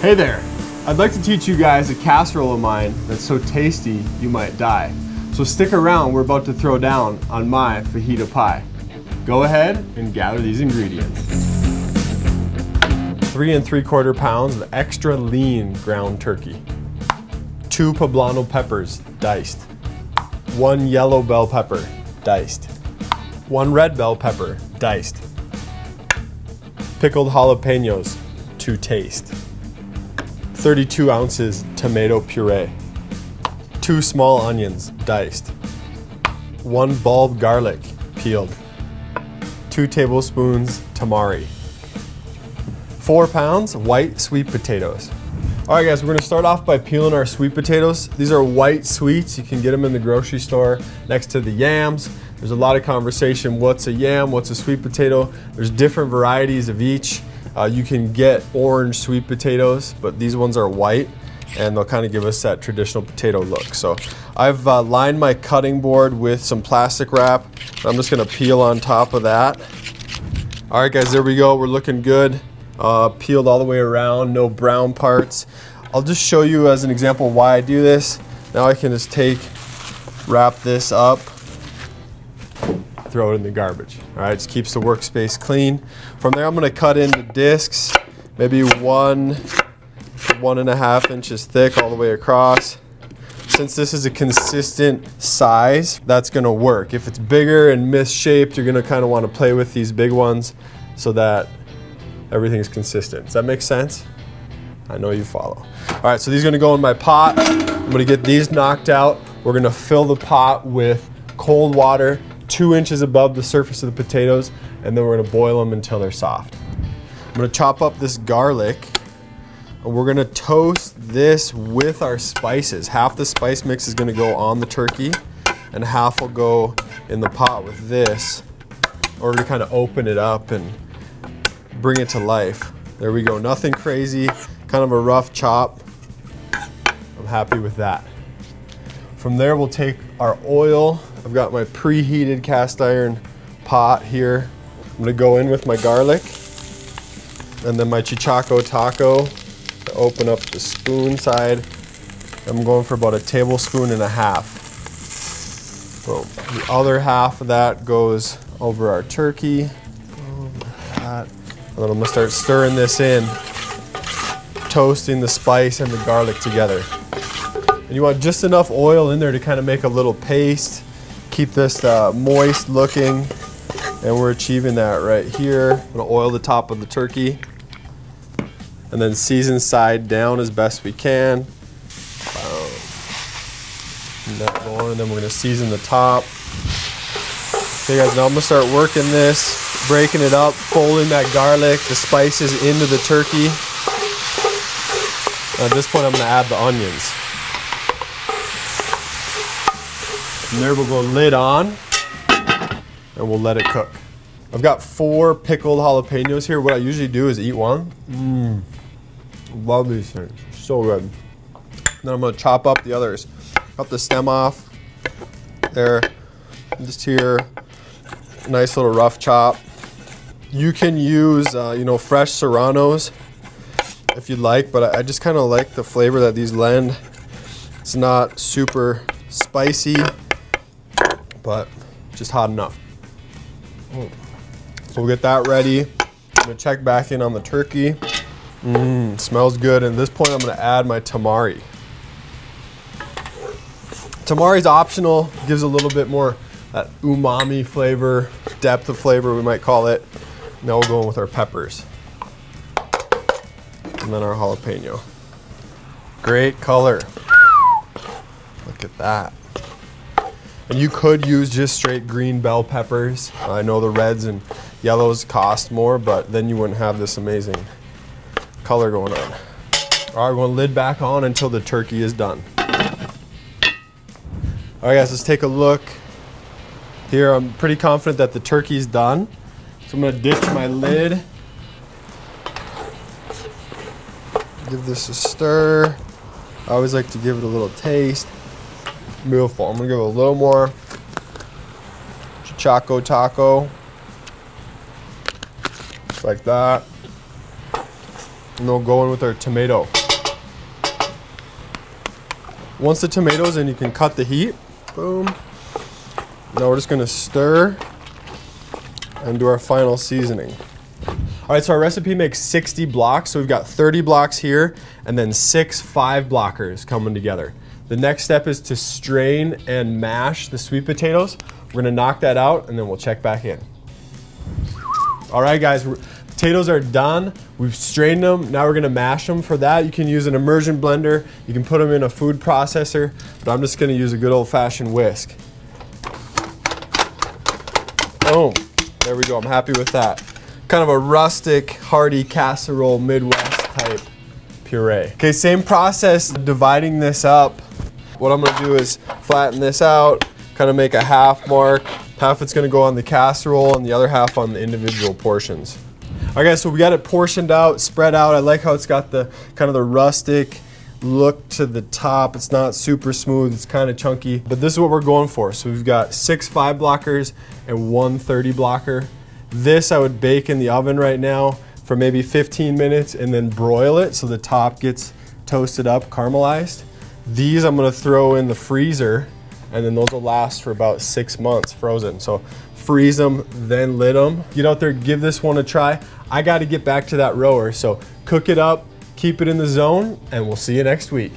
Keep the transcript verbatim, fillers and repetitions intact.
Hey there, I'd like to teach you guys a casserole of mine that's so tasty you might die. So stick around, we're about to throw down on my fajita pie. Go ahead and gather these ingredients. Three and three quarter pounds of extra lean ground turkey. Two poblano peppers, diced. One yellow bell pepper, diced. One red bell pepper, diced. Pickled jalapenos to taste. thirty-two ounces tomato puree, two small onions diced, one bulb garlic peeled, two tablespoons tamari, four pounds white sweet potatoes. All right guys, we're gonna start off by peeling our sweet potatoes. These are white sweets, you can get them in the grocery store next to the yams. There's a lot of conversation, what's a yam, what's a sweet potato? There's different varieties of each. Uh, you can get orange sweet potatoes, but these ones are white and they'll kind of give us that traditional potato look. So I've uh, lined my cutting board with some plastic wrap. I'm just gonna peel on top of that. All right guys, there we go, we're looking good. Uh, peeled all the way around, no brown parts. I'll just show you as an example why I do this. Now I can just take, wrap this up, throw it in the garbage. All right, just keeps the workspace clean. From there, I'm gonna cut into discs, maybe one, one and a half inches thick all the way across. Since this is a consistent size, that's gonna work. If it's bigger and misshaped, you're gonna kinda wanna play with these big ones so that everything's consistent. Does that make sense? I know you follow. All right, so these are gonna go in my pot. I'm gonna get these knocked out. We're gonna fill the pot with cold water, two inches above the surface of the potatoes, and then we're gonna boil them until they're soft. I'm gonna chop up this garlic, and we're gonna toast this with our spices. Half the spice mix is gonna go on the turkey, and half will go in the pot with this, in order to kind of open it up and bring it to life. There we go, nothing crazy, kind of a rough chop. I'm happy with that. From there, we'll take our oil. I've got my preheated cast iron pot here. I'm gonna go in with my garlic and then my Chachaco Taco to open up the spoon side. I'm going for about a tablespoon and a half. Boom. The other half of that goes over our turkey. Boom, like that. And then I'm gonna start stirring this in, toasting the spice and the garlic together. And you want just enough oil in there to kind of make a little paste, keep this uh, moist looking, and we're achieving that right here. I'm gonna oil the top of the turkey, and then season side down as best we can. Boom. And that going, and then we're gonna season the top. Okay guys, now I'm gonna start working this, breaking it up, folding that garlic, the spices into the turkey. And at this point, I'm gonna add the onions. And there we'll go lid on, and we'll let it cook. I've got four pickled jalapenos here. What I usually do is eat one. Mmm, love these things, so good. Then I'm gonna chop up the others. Chop the stem off, there, just here. Nice little rough chop. You can use, uh, you know, fresh serranos if you'd like, but I, I just kinda like the flavor that these lend. It's not super spicy, but just hot enough. Mm. So we'll get that ready. I'm gonna check back in on the turkey. Mmm, smells good. And at this point, I'm gonna add my tamari. Tamari's optional, gives a little bit more that umami flavor, depth of flavor we might call it. Now we'll go in with our peppers. And then our jalapeno. Great color. Look at that. And you could use just straight green bell peppers. I know the reds and yellows cost more, but then you wouldn't have this amazing color going on. All right, we're gonna lid back on until the turkey is done. All right guys, let's take a look. Here, I'm pretty confident that the turkey's done. So I'm gonna ditch my lid. Give this a stir. I always like to give it a little taste. Beautiful. I'm gonna give it a little more Chachaco Taco. Just like that. and we'll go in with our tomato. Once the tomato's in, you can cut the heat. Boom. Now we're just gonna stir and do our final seasoning. All right, so our recipe makes sixty blocks. So we've got thirty blocks here and then six five blockers coming together. The next step is to strain and mash the sweet potatoes. We're gonna knock that out and then we'll check back in. All right, guys, potatoes are done. We've strained them, now we're gonna mash them. For that, you can use an immersion blender. You can put them in a food processor, but I'm just gonna use a good old-fashioned whisk. Boom, there we go, I'm happy with that. Kind of a rustic, hearty casserole, Midwest type puree. Okay, same process, dividing this up. What I'm gonna do is flatten this out, kind of make a half mark. Half it's gonna go on the casserole and the other half on the individual portions. All right, guys, so we got it portioned out, spread out. I like how it's got the kind of the rustic look to the top. It's not super smooth, it's kind of chunky, but this is what we're going for. So we've got six five blockers and one thirty blocker. This I would bake in the oven right now for maybe fifteen minutes and then broil it so the top gets toasted up, caramelized. These I'm gonna throw in the freezer and then those will last for about six months frozen. So freeze them, then lid them. Get out there, give this one a try. I gotta get back to that rower, so cook it up, keep it in the zone, and we'll see you next week.